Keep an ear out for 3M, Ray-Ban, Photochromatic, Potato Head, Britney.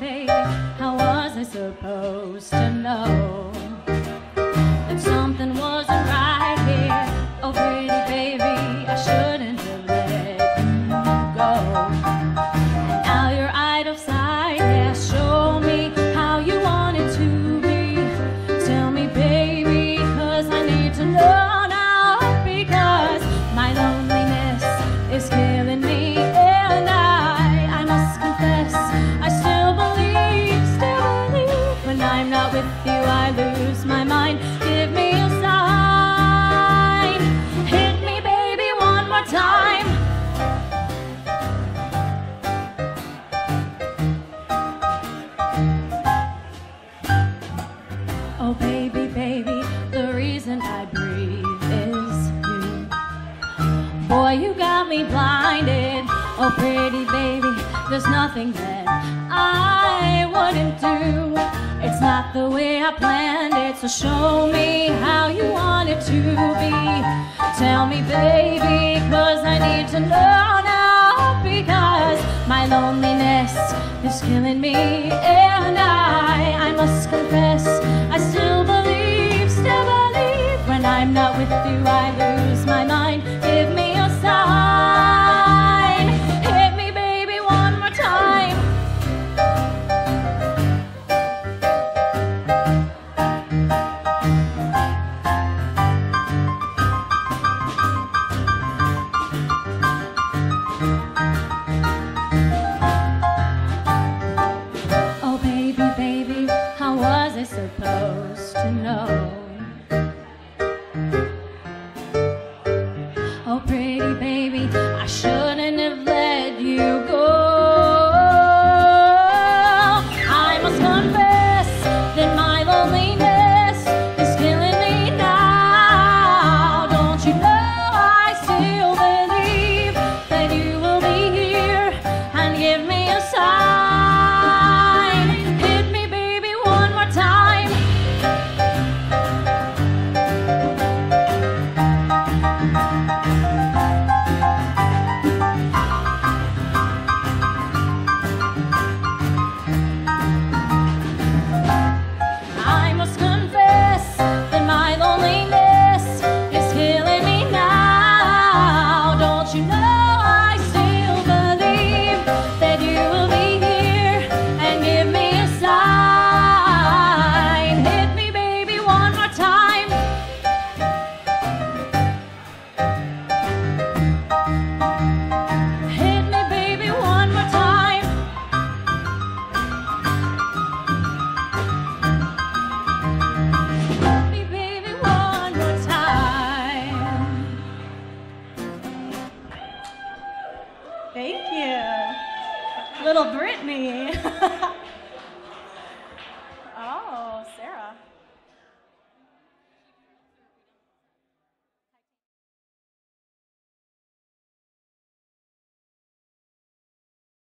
anything. How was I supposed to know that something wasn't right here? Oh, pretty baby, I shouldn't have let you go. And now you're out of sight. Yeah, show me how you want it to be. Tell me, baby, 'cause I need to know now, because my loneliness is killing me. And I must confess, I still believe. When I'm not with you, I lose my mind. Give me a sign. Hit me, baby, one more time. Oh, baby, baby, the reason I breathe is you. Boy, you got me blinded. Oh, pretty baby, there's nothing that I wouldn't do. It's not the way I planned it, so show me how you want it to be. Tell me, baby, 'cause I need to know now, because my loneliness is killing me. And I must confess, I still believe. When I'm not with you, I lose my mind. Give me a sign. Supposed to know. Oh, pretty baby, I shouldn't have let you go. I must confess that my loneliness is killing me now. Don't you know I still believe that you will be here and give me a sign. Hit me, baby, one more time. Thank you. Little Britney.